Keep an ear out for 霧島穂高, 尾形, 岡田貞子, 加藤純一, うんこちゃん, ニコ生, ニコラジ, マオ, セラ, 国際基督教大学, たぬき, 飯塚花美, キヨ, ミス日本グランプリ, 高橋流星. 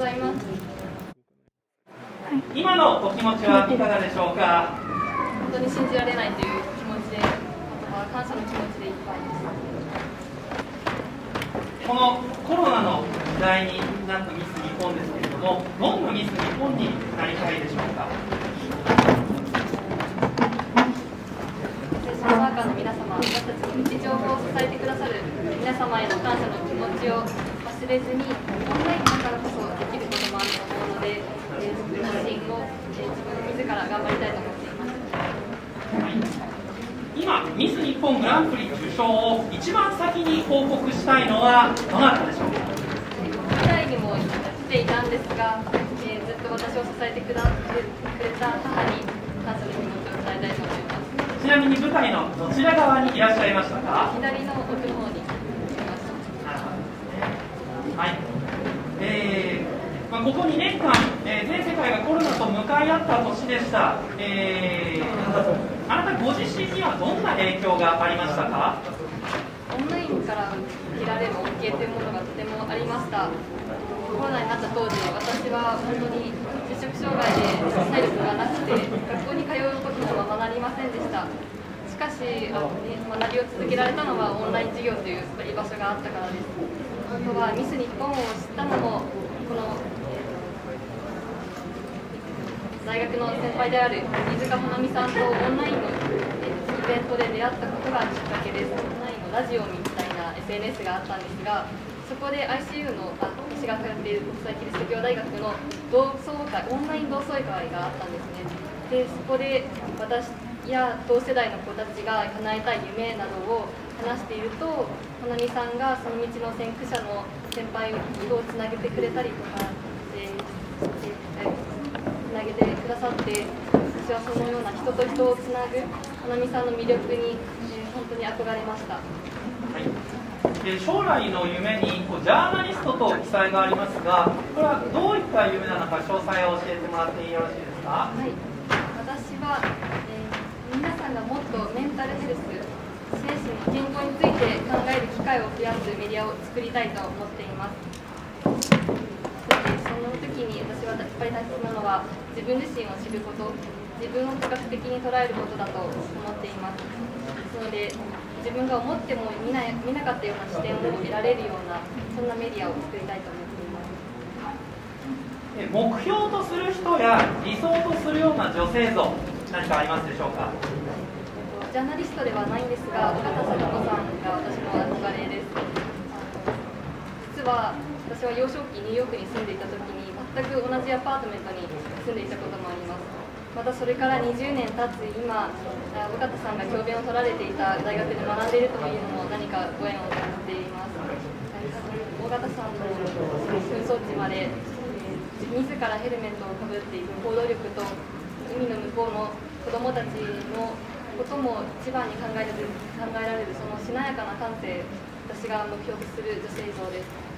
ございます。今のお気持ちはいかがでしょうか。本当に信じられないという気持ちで、あとは感謝の気持ちでいっぱいです。このコロナの時代になったミス日本ですけれども、どんなミス日本になりたいでしょうか。サーバーカーの皆様、私たちの日常を支えてくださる皆様への感謝の気持ちを忘れずに、オンラインだからこそできることもあると思うので、発信を自ら頑張りたいと思っています。今、ミス日本グランプリ受賞を一番先に報告したいのはどなたでしょうか。国内にも来ていたんですが、ずっと私を支えてくれた母に感謝の気持ちを伝えたいと思います。ちなみに舞台のどちら側にいらっしゃいましたか。左の奥の方にいました。はい、ここ2年間、全世界がコロナと向かい合った年でした。あなたご自身にはどんな影響がありましたか。オンラインから得られる恩恵というものがとてもありました。コロナになった当時は私は本当に摂食障害で体力がなくて、学校に通うこともままなりませんでした。しかし、学びを続けられたのはオンライン授業という居場所があったからです。あとはミス日本を知ったのも、この、大学の先輩である飯塚花美さんとオンラインの、イベントで出会ったことがきっかけです。オンラインのラジオみたいな SNS があったんですが、そこで ICU の私が通っている国際基督教大学の同窓会、オンライン同窓会があったんですね。でそこで私や同世代の子たちが叶えたい夢などを話していると、花美さんがその道の先駆者の先輩をつなげてくれたりとかつなげてくださって、私はそのような人と人をつなぐ花美さんの魅力に、本当に憧れました。はい、将来の夢にジャーナリストと記載がありますが、これはどういった夢なのか詳細を教えてもらってよろしいですか。はい、私は、皆さんがもっとメンタルヘルス、精神の健康について考える機会を増やすメディアを作りたいと思っています。その時に私はやっぱり大切なのは自分自身を知ること、自分を多角的に捉えることだと思っています。なので自分が思っても見なかったような視点を得られるような、そんなメディアを作りたいと思っています。目標とする人や理想とするような女性像、何かありますでしょうか。ジャーナリストではないんですが、岡田貞子さんが私の憧れです。実は私は幼少期ニューヨークに住んでいた時に全く同じアパートメントに住んでいたこともあります。またそれから20年経つ今、尾形さんが教鞭を取られていた大学で学んでいるというのも何かご縁を感じています。尾形さんの紛争地まで自らヘルメットをかぶっていく行動力と、海の向こうの子どもたちのことも一番に考えられる、そのしなやかな感性、私が目標とする女性像です。